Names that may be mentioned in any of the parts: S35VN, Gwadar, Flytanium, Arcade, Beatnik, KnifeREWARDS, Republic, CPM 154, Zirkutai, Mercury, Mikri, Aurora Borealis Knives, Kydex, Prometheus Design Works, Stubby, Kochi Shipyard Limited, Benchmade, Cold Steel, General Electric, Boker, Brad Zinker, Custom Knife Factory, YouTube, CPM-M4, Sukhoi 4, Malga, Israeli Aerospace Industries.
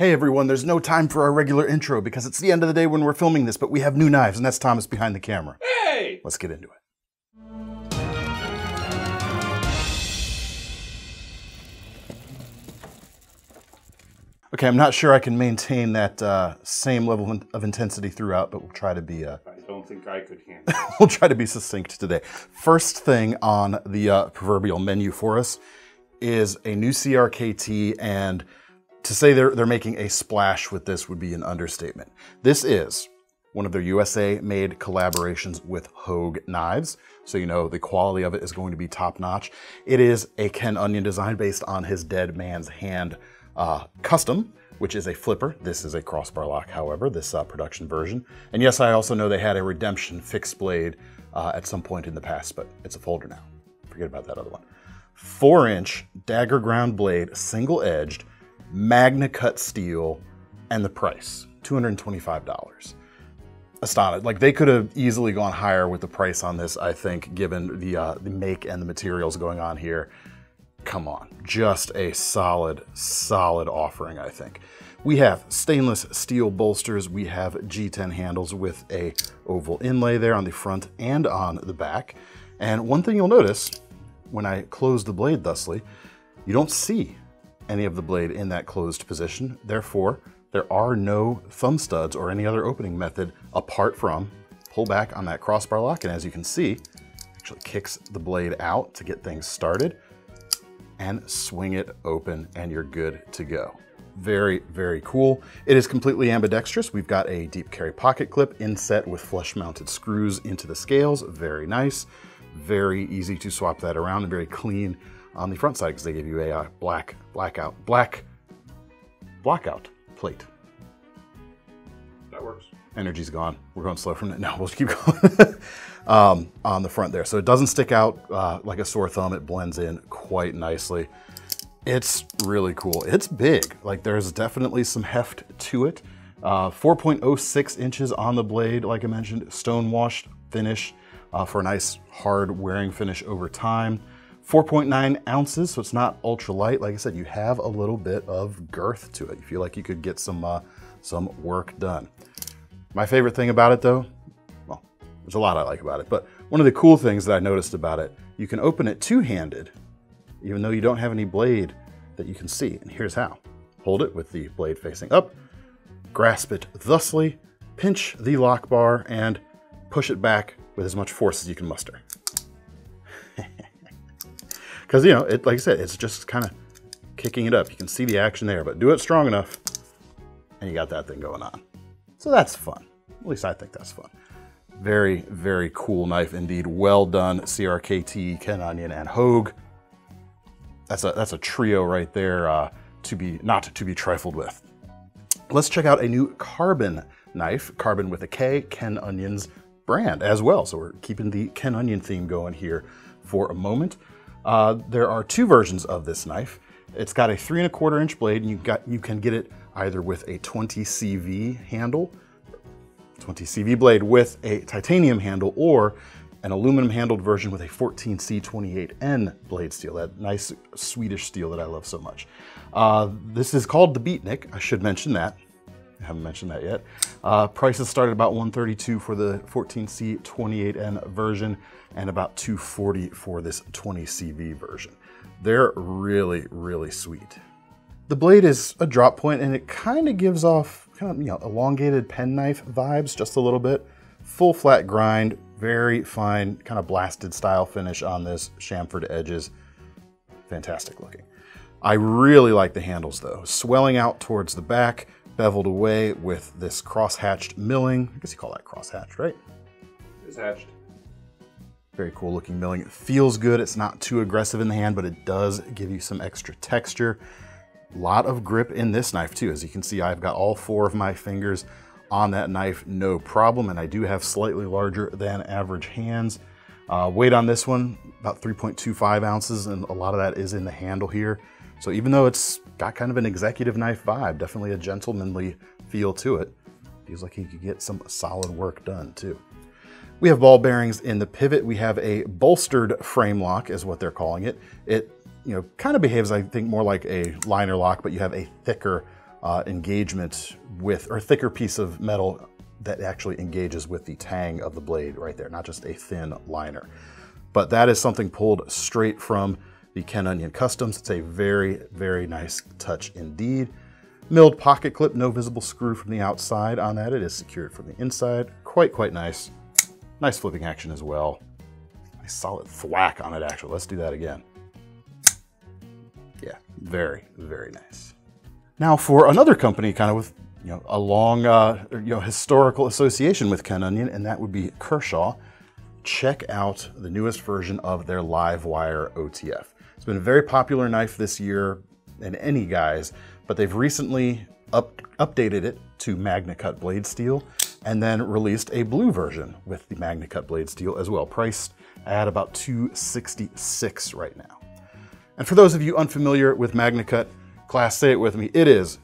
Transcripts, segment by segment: Hey everyone, there's no time for our regular intro because it's the end of the day when we're filming this, but we have new knives and that's Thomas behind the camera. Hey! Let's get into it. Okay, I'm not sure I can maintain that same level of intensity throughout, but we'll try to be... I don't think I could handle it. We'll try to be succinct today. First thing on the proverbial menu for us is a new CRKT, and to say they're making a splash with this would be an understatement. This is one of their USA-made collaborations with Hogue knives, so you know the quality of it is going to be top-notch. It is a Ken Onion design based on his dead man's hand custom, which is a flipper. This is a crossbar lock, however, this production version. And yes, I also know they had a Redemption fixed blade at some point in the past, but it's a folder now. Forget about that other one. 4-inch dagger ground blade, single-edged, Magna Cut steel, and the price, $225. Astonished. Like, they could have easily gone higher with the price on this, I think, given the make and the materials going on here. Come on, just a solid, solid offering, I think. We have stainless steel bolsters. We have G10 handles with a oval inlay there on the front and on the back. And one thing you'll notice when I close the blade thusly, you don't see any of the blade in that closed position. Therefore, there are no thumb studs or any other opening method apart from pull back on that crossbar lock. And as you can see, it actually kicks the blade out to get things started, and swing it open and you're good to go. Very, very cool. It is completely ambidextrous. We've got a deep carry pocket clip inset with flush mounted screws into the scales. Very nice, very easy to swap that around, and very clean on the front side because they give you a blackout plate. That works. Energy's gone. We're going slow from it. No, we'll keep going. On the front there. So it doesn't stick out like a sore thumb. It blends in quite nicely. It's really cool. It's big. Like, there's definitely some heft to it. 4.06 inches on the blade, like I mentioned, stone washed finish for a nice hard wearing finish over time. 4.9 ounces, so it's not ultra light. Like I said, you have a little bit of girth to it. You feel like you could get some work done. My favorite thing about it though, well, there's a lot I like about it, but one of the cool things that I noticed about it, you can open it two-handed, even though you don't have any blade that you can see. And here's how. Hold it with the blade facing up, grasp it thusly, pinch the lock bar, and push it back with as much force as you can muster. Because, you know, it, like I said, it's just kind of kicking it up. You can see the action there, but do it strong enough and you got that thing going on. So that's fun. At least I think that's fun. Very, very cool knife indeed. Well done, CRKT, Ken Onion, and Hogue. That's a trio right there not to be trifled with. Let's check out a new carbon knife, carbon with a K, Ken Onion's brand as well. So we're keeping the Ken Onion theme going here for a moment. There are two versions of this knife. It's got a 3¼ inch blade, and you can get it either with a 20 CV handle, 20 CV blade with a titanium handle, or an aluminum handled version with a 14C28N blade steel, that nice Swedish steel that I love so much. This is called the Beatnik, I should mention that. I haven't mentioned that yet. Prices start at about $132 for the 14C28N version and about $240 for this 20 CV version. They're really, really sweet. The blade is a drop point, and it kind of gives off elongated penknife vibes just a little bit. Full flat grind, very fine kind of blasted style finish on this, chamfered edges, fantastic looking. I really like the handles though, swelling out towards the back, beveled away with this cross-hatched milling. I guess you call that cross-hatched, right? It's hatched. Very cool looking milling. It feels good. It's not too aggressive in the hand, but it does give you some extra texture. A lot of grip in this knife too. As you can see, I've got all four of my fingers on that knife, no problem. And I do have slightly larger than average hands. Weight on this one, about 3.25 ounces. And a lot of that is in the handle here. So even though it's got kind of an executive knife vibe, definitely a gentlemanly feel to it, feels like you could get some solid work done too. We have ball bearings in the pivot. We have a bolstered frame lock is what they're calling it. It kind of behaves, I think, more like a liner lock, but you have a thicker engagement with, or thicker piece of metal that actually engages with the tang of the blade right there, not just a thin liner. But that is something pulled straight from the Ken Onion Customs. It's a very, very nice touch indeed. Milled pocket clip, no visible screw from the outside on that. It is secured from the inside. Quite nice. Nice flipping action as well. Nice solid thwack on it actually. Let's do that again. Yeah, very nice. Now for another company kind of with, you know, a long historical association with Ken Onion, and that would be Kershaw. Check out the newest version of their Livewire OTF. It's been a very popular knife this year in any guise, but they've recently updated it to Magna Cut blade steel, and then released a blue version with the Magna Cut blade steel as well, priced at about $266 right now. And for those of you unfamiliar with Magna Cut, class, say it with me, it is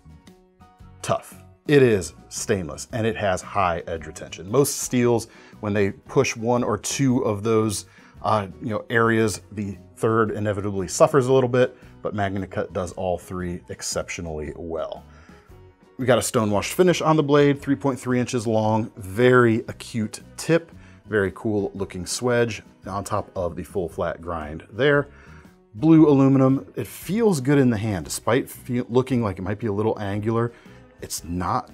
tough. It is stainless, and it has high edge retention. Most steels, when they push one or two of those areas, the third inevitably suffers a little bit, but Magna Cut does all three exceptionally well. We got a stonewashed finish on the blade, 3.3 inches long, very acute tip, very cool looking swedge on top of the full flat grind there. Blue aluminum, it feels good in the hand, despite looking like it might be a little angular. It's not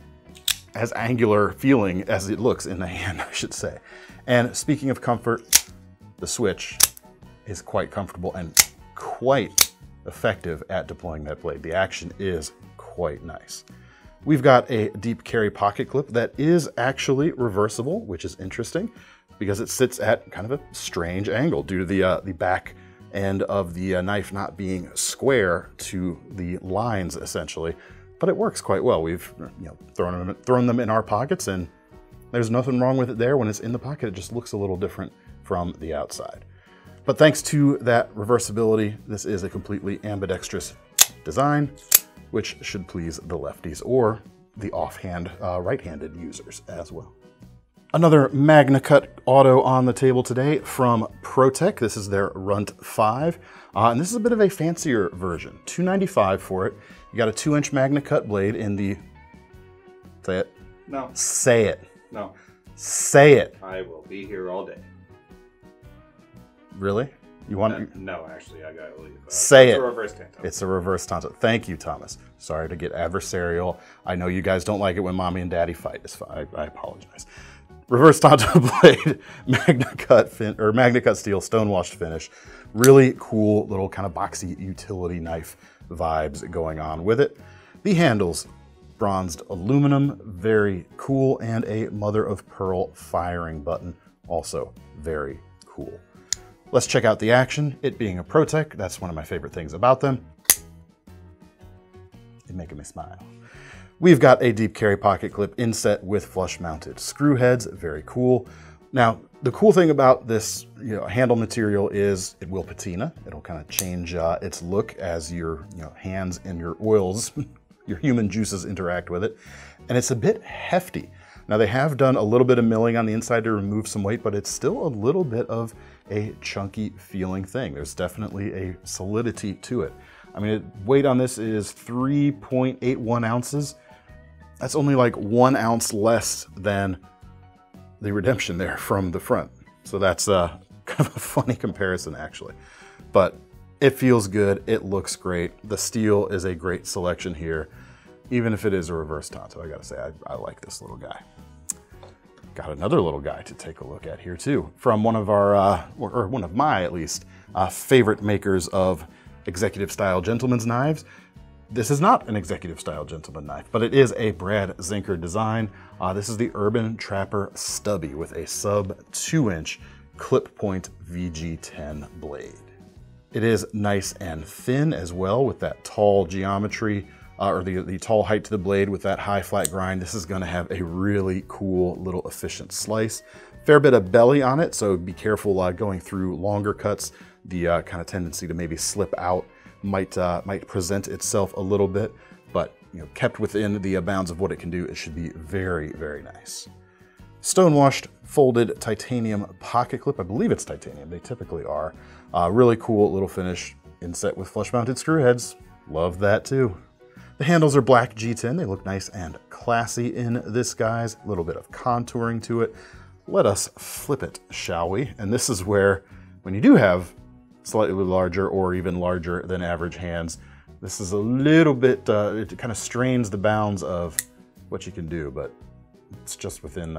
as angular feeling as it looks in the hand, I should say. And speaking of comfort, the switch is quite comfortable and quite effective at deploying that blade. The action is quite nice. We've got a deep carry pocket clip that is actually reversible, which is interesting because it sits at kind of a strange angle due to the back end of the knife not being square to the lines essentially. But it works quite well. We've thrown them in our pockets, and there's nothing wrong with it there. When it's in the pocket, it just looks a little different from the outside. But thanks to that reversibility, this is a completely ambidextrous design, which should please the lefties or the offhand right-handed users as well. Another Magna Cut auto on the table today from Pro-Tech. This is their Runt 5, and this is a bit of a fancier version, $295 for it. You got a 2-inch Magna Cut blade in the, say it. No. Say it. No. Say it. I will be here all day. Really? You want to? No, actually, I gotta leave. Say it. It's a reverse tanto. It's a reverse tanto. Thank you, Thomas. Sorry to get adversarial. I know you guys don't like it when mommy and daddy fight. It's fine. I apologize. Reverse tanto blade, Magna Cut steel, stonewashed finish. Really cool little kind of boxy utility knife vibes going on with it. The handles, bronzed aluminum, very cool, and a mother of pearl firing button, also very cool. Let's check out the action. It being a Pro-Tech, that's one of my favorite things about them. It's making me smile. We've got a deep carry pocket clip inset with flush mounted screw heads, very cool. Now, the cool thing about this handle material is it will patina. It'll kind of change its look as your hands and your oils, your human juices interact with it. And it's a bit hefty. Now they have done a little bit of milling on the inside to remove some weight, but it's still a little bit of a chunky feeling thing. There's definitely a solidity to it. I mean, weight on this is 3.81 ounces. That's only like 1 ounce less than the Redemption there from the front. So that's kind of a funny comparison actually. But it feels good, it looks great. The steel is a great selection here, even if it is a reverse tanto. I gotta say, I like this little guy. Got another little guy to take a look at here too, from one of our, or one of my at least, favorite makers of executive style gentleman's knives. This is not an executive style gentleman knife, but it is a Brad Zinker design. This is the Urban Trapper Stubby with a sub 2-inch clip point VG10 blade. It is nice and thin as well with that tall geometry, or the tall height to the blade with that high flat grind. This is gonna have a really cool little efficient slice. Fair bit of belly on it, so be careful going through longer cuts. The kind of tendency to maybe slip out might present itself a little bit, but kept within the bounds of what it can do, it should be very nice. Stonewashed folded titanium pocket clip. I believe it's titanium, they typically are. Really cool little finish inset with flush mounted screw heads. Love that too. The handles are black G10. They look nice and classy in this guise. A little bit of contouring to it. Let us flip it, shall we? And this is where, when you do have slightly larger or even larger than average hands, this is a little bit, it kind of strains the bounds of what you can do, but it's just within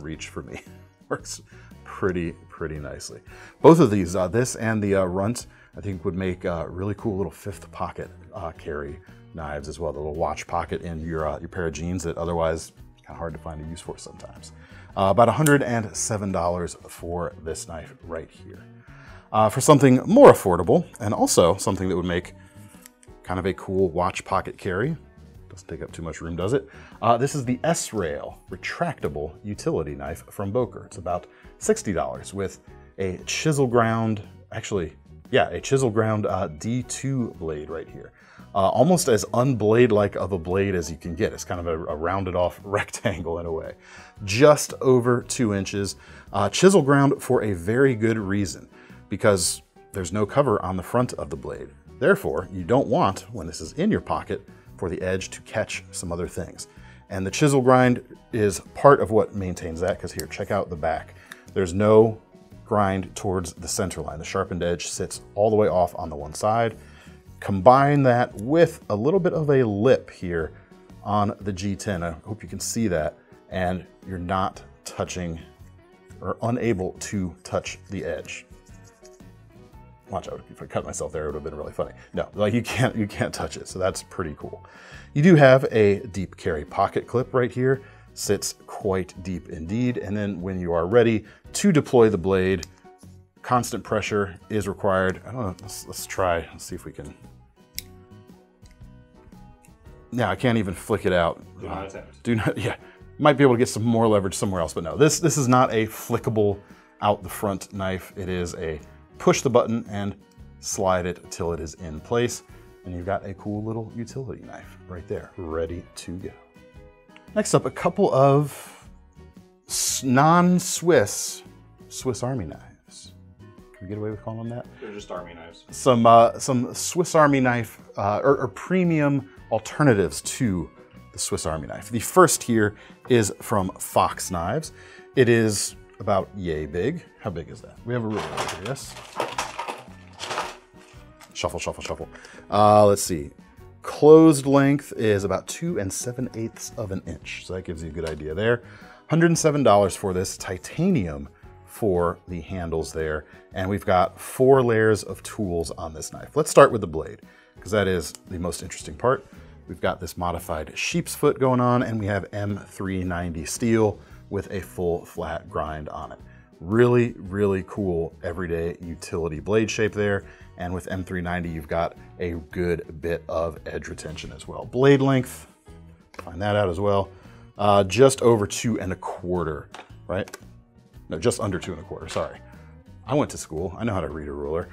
reach for me. Works pretty nicely. Both of these, this and the Runt, I think would make really cool little fifth pocket carry knives as well. The little watch pocket in your pair of jeans that otherwise kind of hard to find a use for sometimes. About $107 for this knife right here. For something more affordable and also something that would make kind of a cool watch pocket carry, doesn't take up too much room, does it? This is the S-Rail retractable utility knife from Boker. It's about $60 with a chisel ground, actually, yeah, a chisel ground D2 blade right here. Almost as unblade-like of a blade as you can get. It's kind of a rounded off rectangle in a way. Just over 2 inches. Chisel ground for a very good reason, because there's no cover on the front of the blade. Therefore, you don't want, when this is in your pocket, for the edge to catch some other things. And the chisel grind is part of what maintains that, because here, check out the back. There's no grind towards the center line. The sharpened edge sits all the way off on the one side. Combine that with a little bit of a lip here on the G10. I hope you can see that. And you're not touching or unable to touch the edge. Watch out, if I cut myself there, it would have been really funny. No, like you can't touch it. So that's pretty cool. You do have a deep carry pocket clip right here. Sits quite deep indeed. And then when you are ready to deploy the blade, constant pressure is required. I don't know, let's try, let's see if we can. Now, I can't even flick it out. Do not attempt. Do not, yeah. Might be able to get some more leverage somewhere else, but no, this is not a flickable out the front knife. It is a push the button and slide it till it is in place. And you've got a cool little utility knife right there, ready to go. Next up, a couple of non-Swiss Swiss Army knives. Get away with calling them that? They're just army knives. Some Swiss Army knife or premium alternatives to the Swiss Army knife. The first here is from Fox knives. It is about yay big. How big is that? We have a ruler over here, yes. Shuffle, shuffle, shuffle. Let's see. Closed length is about 2 7/8 of an inch. So that gives you a good idea there. $107 for this, titanium for the handles there, and we've got 4 layers of tools on this knife. Let's start with the blade, because that is the most interesting part. We've got this modified sheep's foot going on, and we have M390 steel with a full flat grind on it. Really, really cool everyday utility blade shape there, and with M390 you've got a good bit of edge retention as well. Blade length, find that out as well, just over 2 1/4, right? No, just under 2 1/4, sorry. I went to school, I know how to read a ruler.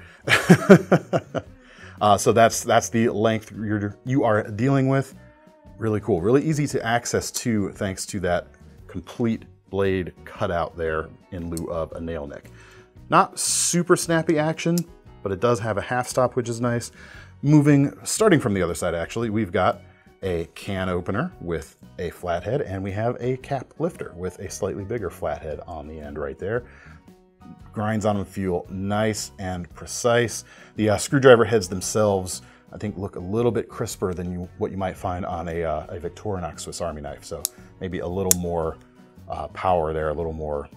So that's the length you are dealing with. Really cool, really easy to access too, thanks to that complete blade cutout there in lieu of a nail nick. Not super snappy action, but it does have a half stop, which is nice. Starting from the other side actually, we've got a can opener with a flathead, and we have a cap lifter with a slightly bigger flathead on the end right there. Grinds on them feel nice and precise. The screwdriver heads themselves, I think, look a little bit crisper than what you might find on a Victorinox Swiss Army knife. So maybe a little more power there, a little more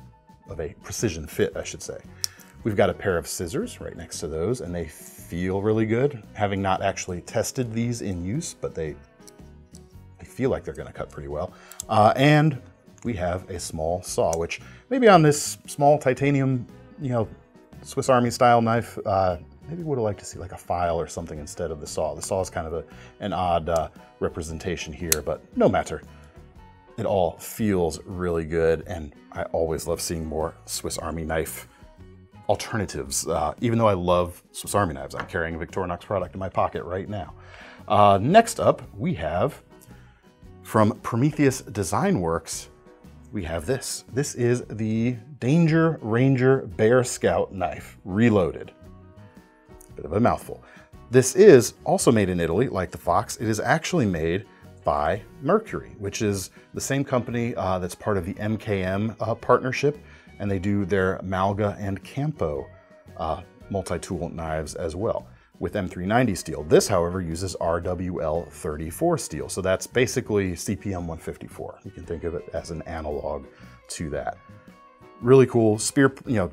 of a precision fit, I should say. We've got a pair of scissors right next to those, and they feel really good. Having not actually tested these in use, but they feel like they're gonna cut pretty well. And we have a small saw, which maybe on this small titanium, you know, Swiss Army style knife, maybe would have liked to see like a file or something instead of the saw. The saw is kind of an odd representation here, but no matter. It all feels really good, and I always love seeing more Swiss Army knife alternatives. Even though I love Swiss Army knives, I'm carrying a Victorinox product in my pocket right now. Next up, we have from Prometheus Design Works, we have this. This is the Danger Ranger Bear Scout knife, reloaded. Bit of a mouthful. This is also made in Italy, like the Fox. It is actually made by Mercury, which is the same company that's part of the MKM partnership, and they do their Malga and Campo multi-tool knives as well with M390 steel. This, however, uses RWL34 steel, so that's basically CPM 154. You can think of it as an analog to that. Really cool spear, you know,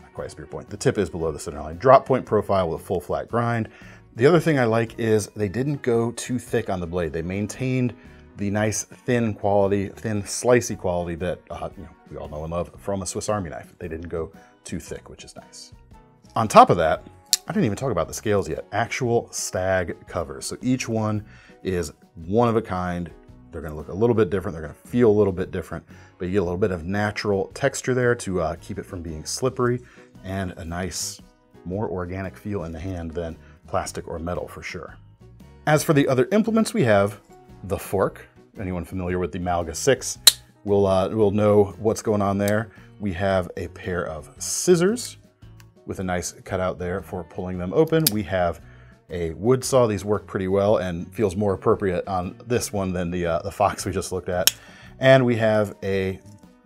not quite a spear point. The tip is below the center line. Drop point profile with a full flat grind. The other thing I like is they didn't go too thick on the blade. They maintained the nice thin quality, thin slicey quality that you know, we all know and love from a Swiss Army knife. They didn't go too thick, which is nice. On top of that, I didn't even talk about the scales yet. Actual stag covers. So each one is one of a kind. They're gonna look a little bit different. They're gonna feel a little bit different, but you get a little bit of natural texture there to keep it from being slippery, and a nice, more organic feel in the hand than plastic or metal for sure. As for the other implements, we have the fork. Anyone familiar with the Malga 6 will know what's going on there. We have a pair of scissors with a nice cutout there for pulling them open. We have a wood saw. These work pretty well and feels more appropriate on this one than the Fox we just looked at. And we have a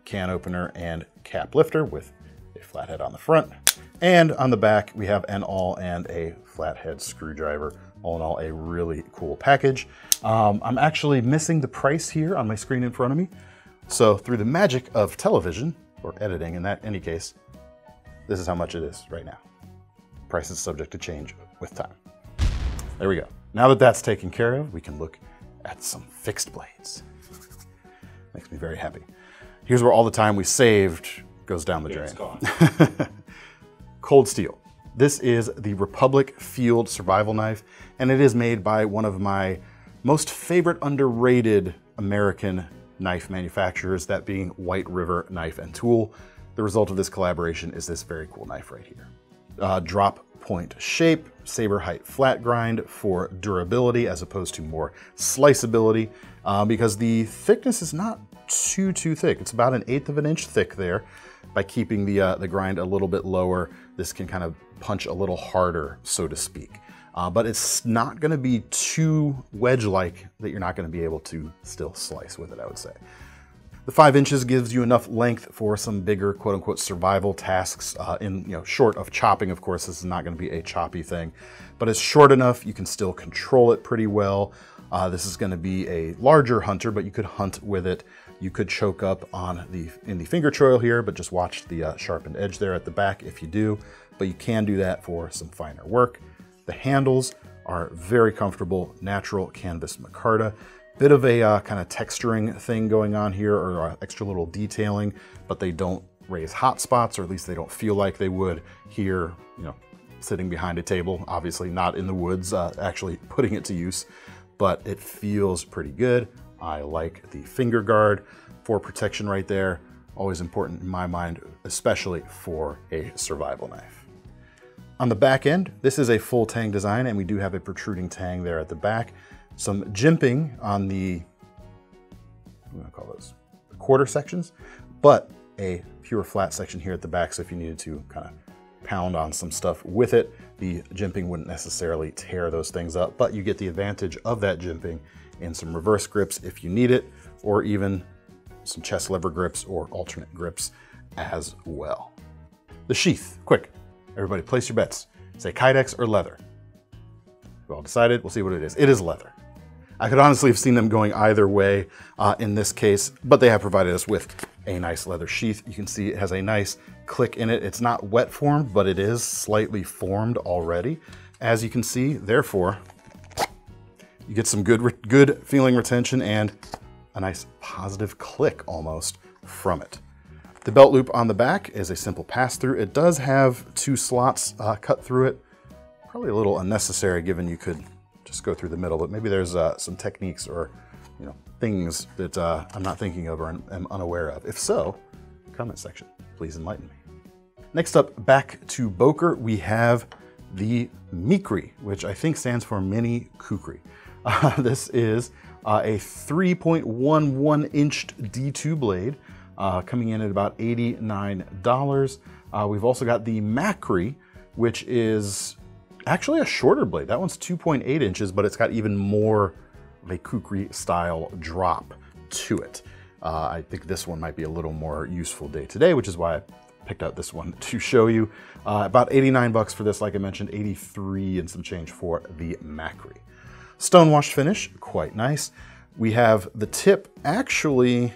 can opener and cap lifter with a flathead on the front. And on the back, we have an awl and a flathead screwdriver. All in all, a really cool package. I'm actually missing the price here on my screen in front of me. So through the magic of television, or editing in that any case, this is how much it is right now. Price is subject to change with time. There we go. Now that that's taken care of, we can look at some fixed blades. Makes me very happy. Here's where all the time we saved goes down the drain. It's gone. Cold steel. This is the Republic Field Survival Knife, and it is made by one of my most favorite underrated American knife manufacturers, that being White River Knife and Tool. The result of this collaboration is this very cool knife right here. Drop point shape, saber height flat grind for durability as opposed to more sliceability, because the thickness is not too thick. It's about an 1/8 of an inch thick there. By keeping the grind a little bit lower, this can kind of punch a little harder, so to speak. But it's not gonna be too wedge-like that you're not gonna be able to still slice with it, I would say. The 5 inches gives you enough length for some bigger, quote unquote, survival tasks short of chopping, of course. This is not gonna be a choppy thing, but it's short enough, you can still control it pretty well. This is gonna be a larger hunter, but you could hunt with it. You could choke up in the finger choil here, but just watch the sharpened edge there at the back if you do, but you can do that for some finer work. The handles are very comfortable, natural canvas micarta. Bit of a kind of texturing thing going on here, or extra little detailing, but they don't raise hot spots, or at least they don't feel like they would here, you know, sitting behind a table, obviously not in the woods, actually putting it to use, but it feels pretty good. I like the finger guard for protection right there. Always important in my mind, especially for a survival knife. On the back end, this is a full tang design, and we do have a protruding tang there at the back. Some jimping on the, what do I call those, the quarter sections, but a pure flat section here at the back, so if you needed to kind of pound on some stuff with it, the jimping wouldn't necessarily tear those things up, but you get the advantage of that jimping in some reverse grips if you need it, or even some chest lever grips or alternate grips as well. The sheath, quick, everybody place your bets. Say Kydex or leather. We all decided, we'll see what it is. It is leather. I could honestly have seen them going either way in this case, but they have provided us with a nice leather sheath. You can see it has a nice click in it. It's not wet formed, but it is slightly formed already, as you can see. Therefore, you get some good feeling retention and a nice positive click almost from it. The belt loop on the back is a simple pass through. It does have two slots cut through it. Probably a little unnecessary given you could just go through the middle, but maybe there's some techniques or, you know, things that I'm not thinking of or am unaware of. If so, comment section, please enlighten me. Next up, back to Boker, we have the Mikri, which I think stands for Mini Kukri. This is a 3.11 inched D2 blade, coming in at about $89. We've also got the Mikri, which is actually a shorter blade. That one's 2.8 inches, but it's got even more of a kukri style drop to it. I think this one might be a little more useful day to day, which is why I picked out this one to show you. About 89 bucks for this, like I mentioned, 83 and some change for the Mikri. Stonewashed finish, quite nice. We have the tip, actually,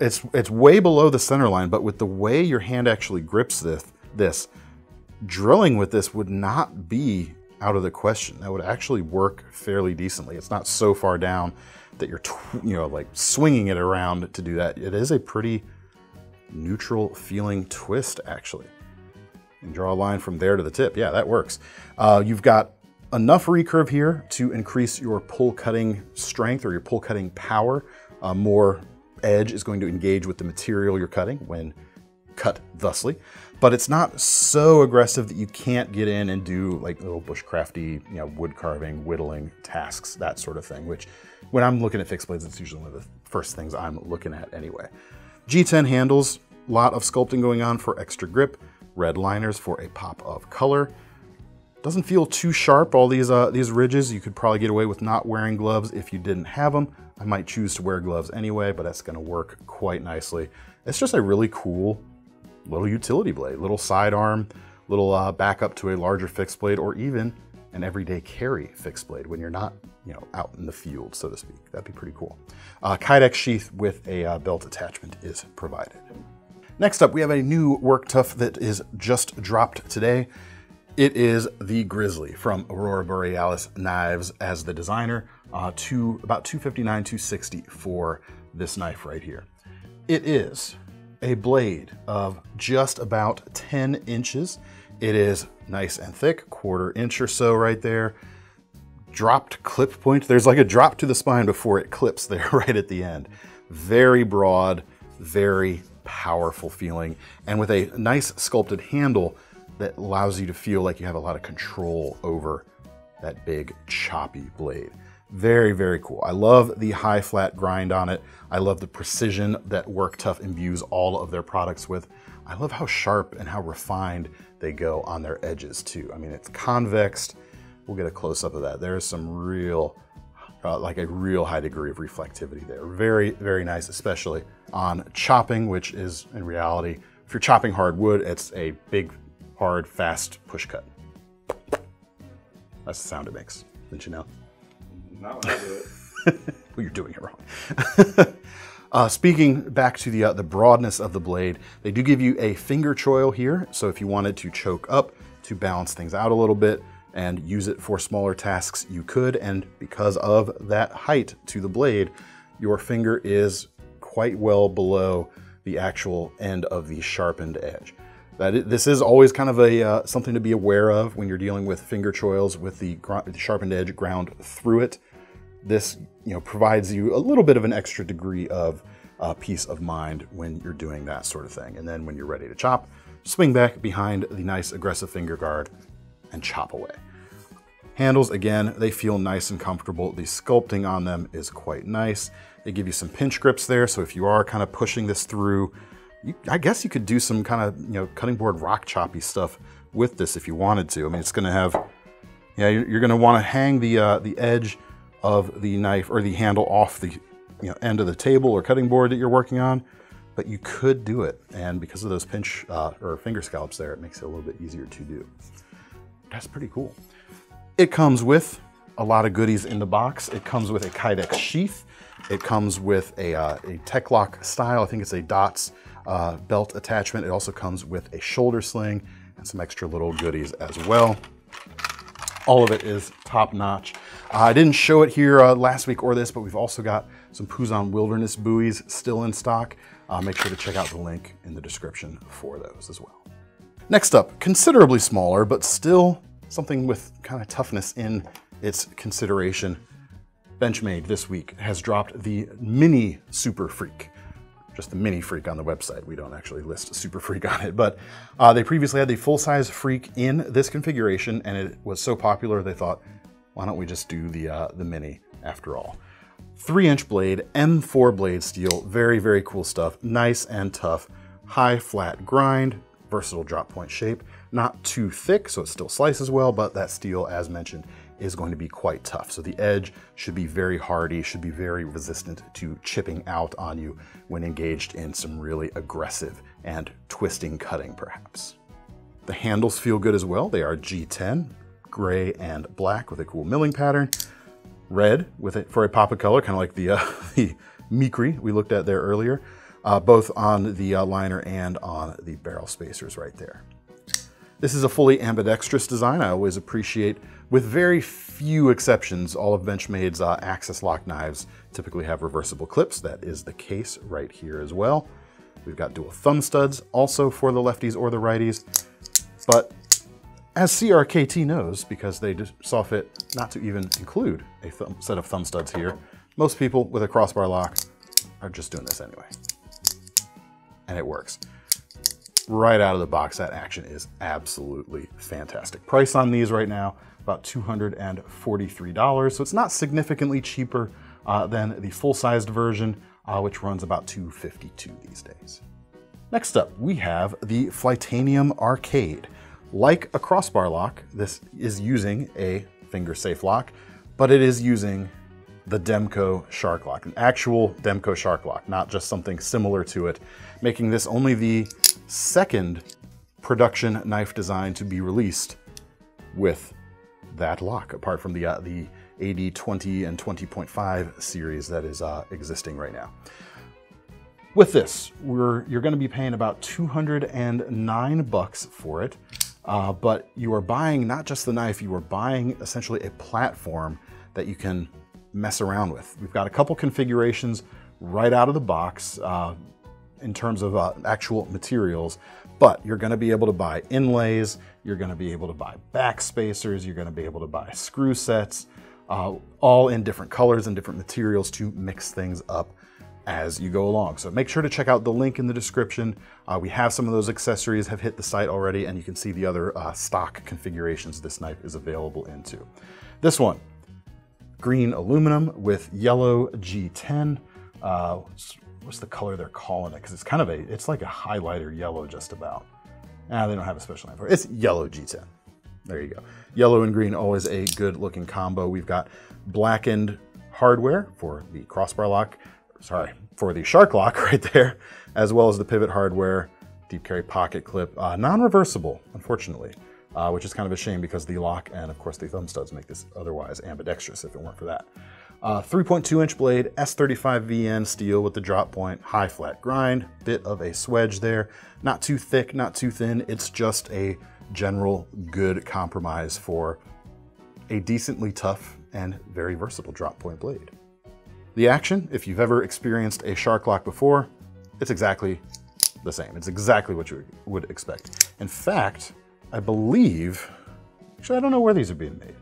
it's way below the center line, but with the way your hand actually grips this drilling with this would not be out of the question. That would actually work fairly decently. It's not so far down that you're, you know, like swinging it around to do that. It is a pretty neutral feeling twist, actually. And draw a line from there to the tip. Yeah, that works. You've got enough recurve here to increase your pull cutting strength or your pull cutting power. More edge is going to engage with the material you're cutting when cut thusly, but it's not so aggressive that you can't get in and do like little bushcrafty, you know, wood carving, whittling tasks, that sort of thing, which when I'm looking at fixed blades, it's usually one of the first things I'm looking at anyway. G10 handles, a lot of sculpting going on for extra grip, red liners for a pop of color. Doesn't feel too sharp, all these ridges. You could probably get away with not wearing gloves if you didn't have them. I might choose to wear gloves anyway, but that's gonna work quite nicely. It's just a really cool little utility blade, little sidearm, little backup to a larger fixed blade, or even an everyday carry fixed blade when you're not, you know, out in the field, so to speak. That'd be pretty cool. Kydex sheath with a belt attachment is provided. Next up, we have a new Work Tuff that is just dropped today. It is the Grizzly from Aurora Borealis Knives as the designer, to about $259, $260 for this knife right here. It is a blade of just about 10 inches. It is nice and thick, quarter inch or so right there. Dropped clip point. There's like a drop to the spine before it clips there right at the end. Very broad, very powerful feeling. And with a nice sculpted handle that allows you to feel like you have a lot of control over that big choppy blade. Very, very cool. I love the high flat grind on it. I love the precision that Work Tuff imbues all of their products with. I love how sharp and how refined they go on their edges too. I mean, it's convexed. We'll get a close up of that. There's some real, like a real high degree of reflectivity there. Very, very nice, especially on chopping, which is in reality, if you're chopping hardwood, it's a big, hard, fast push cut. That's the sound it makes, didn't you know? Not when I do it. Well, you're doing it wrong. Speaking back to the broadness of the blade, they do give you a finger choil here. So if you wanted to choke up to balance things out a little bit and use it for smaller tasks, you could. And because of that height to the blade, your finger is quite well below the actual end of the sharpened edge. This is always kind of a something to be aware of when you're dealing with finger choils with the sharpened edge ground through it. This, you know, provides you a little bit of an extra degree of peace of mind when you're doing that sort of thing. And then when you're ready to chop, swing back behind the nice aggressive finger guard and chop away. Handles, again, they feel nice and comfortable. The sculpting on them is quite nice. They give you some pinch grips there, so if you are kind of pushing this through, I guess you could do some kind of, you know, cutting board rock choppy stuff with this if you wanted to. I mean, it's going to have, yeah, you're going to want to hang the edge of the knife or the handle off the, you know, end of the table or cutting board that you're working on, but you could do it. And because of those pinch or finger scallops there, it makes it a little bit easier to do. That's pretty cool. It comes with a lot of goodies in the box. It comes with a Kydex sheath. It comes with a Techlock style. I think it's a Dots belt attachment. It also comes with a shoulder sling and some extra little goodies as well. All of it is top notch. I didn't show it here last week or this, but we've also got some Pusan Wilderness buoys still in stock. Make sure to check out the link in the description for those as well. Next up, considerably smaller, but still something with kind of toughness in its consideration. Benchmade this week has dropped the Mini Super Freak. Just the Mini Freak on the website. We don't actually list Super Freak on it, but they previously had the full-size Freak in this configuration, and it was so popular they thought, why don't we just do the Mini after all? 3-inch blade, M4 blade steel, very, very cool stuff. Nice and tough, high flat grind, versatile drop point shape. Not too thick, so it still slices well, but that steel, as mentioned, is going to be quite tough. So the edge should be very hardy, should be very resistant to chipping out on you when engaged in some really aggressive and twisting cutting, perhaps. The handles feel good as well. They are G10, gray and black with a cool milling pattern, red with it for a pop of color, kind of like the Mikri we looked at there earlier, both on the liner and on the barrel spacers right there. This is a fully ambidextrous design. I always appreciate, with very few exceptions, all of Benchmade's axis lock knives typically have reversible clips. That is the case right here as well. We've got dual thumb studs also for the lefties or the righties, but as CRKT knows, because they just saw fit not to even include a set of thumb studs here, most people with a crossbar lock are just doing this anyway. And it works. Right out of the box, that action is absolutely fantastic. Price on these right now, about $243. So it's not significantly cheaper than the full-sized version, which runs about $252 these days. Next up, we have the Flytanium Arcade. Like a crossbar lock, this is using a finger-safe lock, but it is using the Demko Shark Lock, an actual Demko Shark Lock, not just something similar to it, making this only the second production knife design to be released with that lock, apart from the AD20 and 20.5 series that is existing right now. With this, you're gonna be paying about $209 for it, but you are buying not just the knife, you are buying essentially a platform that you can mess around with. We've got a couple configurations right out of the box in terms of actual materials, but you're gonna be able to buy inlays, you're gonna be able to buy back spacers, you're gonna be able to buy screw sets, all in different colors and different materials to mix things up as you go along. So make sure to check out the link in the description. We have some of those accessories have hit the site already, and you can see the other stock configurations this knife is available into. This one, green aluminum with yellow G10. What's the color they're calling it? Because it's kind of it's like a highlighter yellow just about. Ah, they don't have a special name for it. It's yellow G10. There you go. Yellow and green, always a good looking combo. We've got blackened hardware for the crossbar lock, sorry, for the Shark Lock right there, as well as the pivot hardware, deep carry pocket clip, non-reversible, unfortunately, which is kind of a shame because the lock and of course the thumb studs make this otherwise ambidextrous if it weren't for that. 3.2 inch blade, S35VN steel with the drop point, high flat grind, bit of a swedge there, not too thick, not too thin. It's just a general good compromise for a decently tough and very versatile drop point blade. The action, if you've ever experienced a Shark Lock before, it's exactly the same. It's exactly what you would expect. In fact, I believe, actually I don't know where these are being made.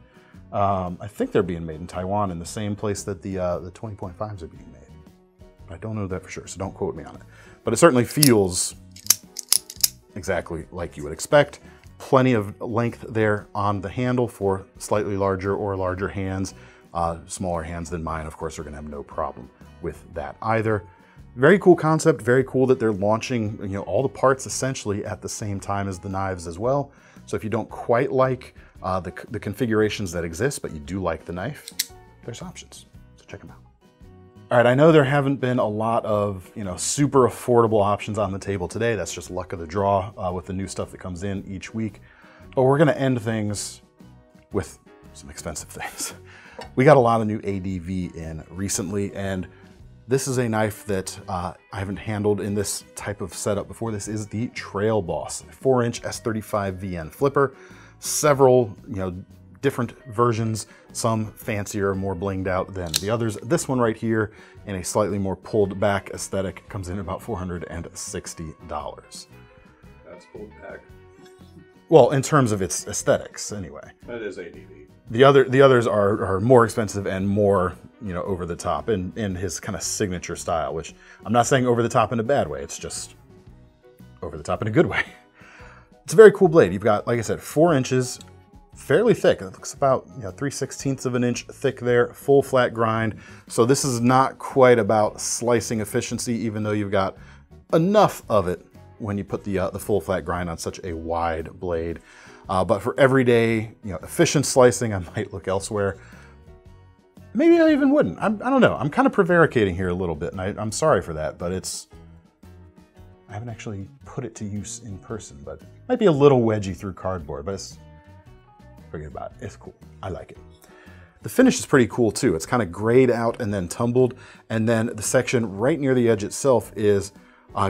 I think they're being made in Taiwan in the same place that the 20.5s are being made. But I don't know that for sure, so don't quote me on it. But it certainly feels exactly like you would expect. Plenty of length there on the handle for slightly larger or larger hands. Smaller hands than mine, of course, are going to have no problem with that either. Very cool concept. Very cool that they're launching, you know, all the parts essentially at the same time as the knives as well. So if you don't quite like the configurations that exist, but you do like the knife, there's options. So check them out. All right, I know there haven't been a lot of, you know, super affordable options on the table today. That's just luck of the draw with the new stuff that comes in each week. But we're going to end things with some expensive things. We got a lot of new ADV in recently, and this is a knife that I haven't handled in this type of setup before. This is the Trailboss, a 4-inch S35VN flipper. Several, you know, different versions, some fancier, more blinged out than the others. This one right here, in a slightly more pulled back aesthetic, comes in at about $460. That's pulled back. Well, in terms of its aesthetics, anyway. That is ADV. The others are more expensive and more, you know, over the top in his kind of signature style, which I'm not saying over the top in a bad way. It's just over the top in a good way. It's a very cool blade. You've got, like I said, 4 inches, fairly thick. It looks about, you know, 3/16 of an inch thick there, full flat grind. So this is not quite about slicing efficiency, even though you've got enough of it when you put the full flat grind on such a wide blade. But for everyday, efficient slicing, I might look elsewhere. Maybe I even wouldn't. I don't know. I'm kind of prevaricating here a little bit, and I'm sorry for that, but it's... I haven't actually put it to use in person, but it might be a little wedgy through cardboard, but it's... Forget about it. It's cool. I like it. The finish is pretty cool too. It's kind of grayed out and then tumbled, and then the section right near the edge itself is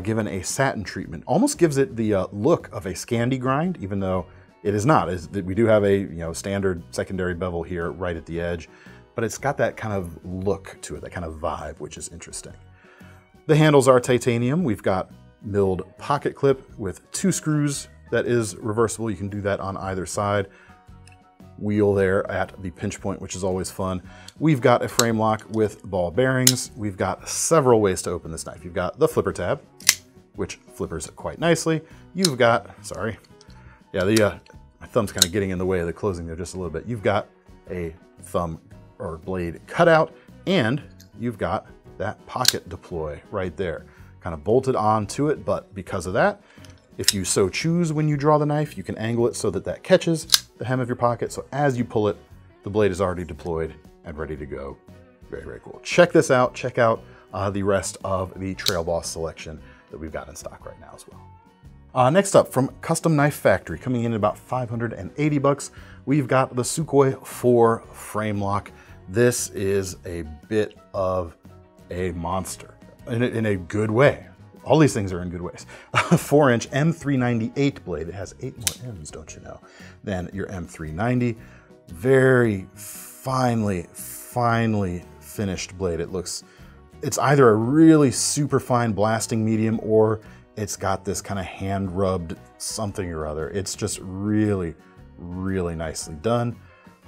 given a satin treatment. Almost gives it the look of a Scandi grind, even though it is not. We do have a standard secondary bevel here right at the edge, but it's got that kind of look to it, that kind of vibe, which is interesting. The handles are titanium. We've got milled pocket clip with 2 screws that is reversible. You can do that on either side. Wheel there at the pinch point, which is always fun. We've got a frame lock with ball bearings. We've got several ways to open this knife. You've got the flipper tab, which flippers quite nicely. You've got, sorry. Yeah, my thumb's kind of getting in the way of the closing there just a little bit. You've got a thumb or blade cutout, and you've got that pocket deploy right there, kind of bolted onto it. But because of that, if you so choose when you draw the knife, you can angle it so that that catches the hem of your pocket. So as you pull it, the blade is already deployed and ready to go. Very, very cool. Check this out. Check out the rest of the Trailboss selection that we've got in stock right now as well. Next up, from Custom Knife Factory, coming in at about 580 bucks, we've got the Sukhoi 4 frame lock. This is a bit of a monster in a good way. All these things are in good ways. A 4-inch M398 blade. It has 8 more M's, don't you know, than your M390. Very finely finished blade. It looks, it's either a really super fine blasting medium or it's got this kind of hand rubbed something or other. It's just really, really nicely done.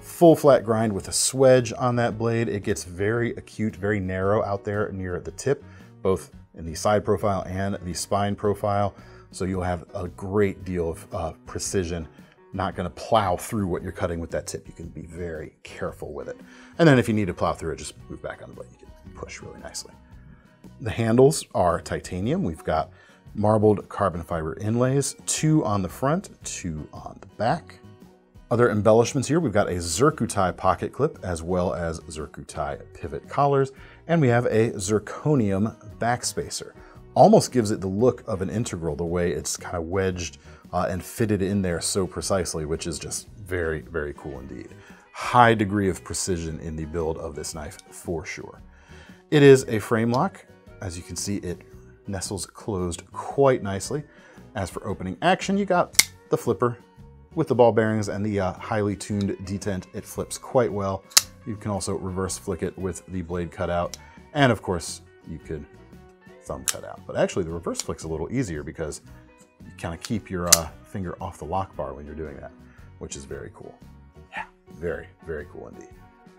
Full flat grind with a swedge on that blade. It gets very acute, very narrow out there near the tip, both in the side profile and the spine profile. So you'll have a great deal of precision, not gonna plow through what you're cutting with that tip. You can be very careful with it. And then if you need to plow through it, just move back on the blade. You can push really nicely. The handles are titanium. We've got marbled carbon fiber inlays, 2 on the front, 2 on the back. Other embellishments here, we've got a Zirkutai pocket clip as well as Zirkutai pivot collars, and we have a zirconium backspacer. Almost gives it the look of an integral, the way it's kind of wedged and fitted in there so precisely, which is just very, very cool indeed. High degree of precision in the build of this knife for sure. It is a frame lock. As you can see, it nestles closed quite nicely. As for opening action, you got the flipper with the ball bearings and the highly tuned detent. It flips quite well. You can also reverse flick it with the blade cutout. And of course, you could thumb cut out. But actually, the reverse flick's a little easier because you kind of keep your finger off the lock bar when you're doing that, which is very cool. Yeah, very, very cool indeed.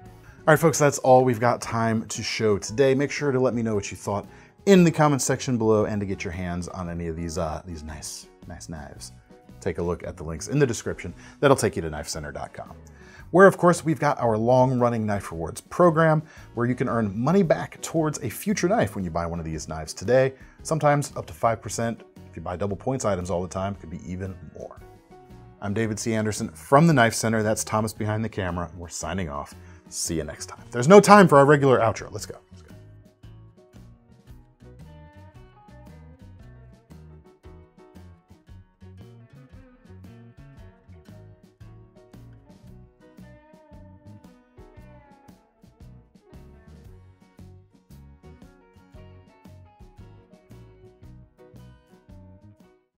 All right, folks, that's all we've got time to show today. Make sure to let me know what you thought in the comments section below and to get your hands on any of these nice knives. Take a look at the links in the description. That'll take you to knifecenter.com. Where, of course, we've got our long-running Knife Rewards program, where you can earn money back towards a future knife when you buy one of these knives today, sometimes up to 5%. If you buy double points items all the time, it could be even more. I'm David C. Anderson from the Knife Center. That's Thomas behind the camera. We're signing off. See you next time. There's no time for our regular outro. Let's go.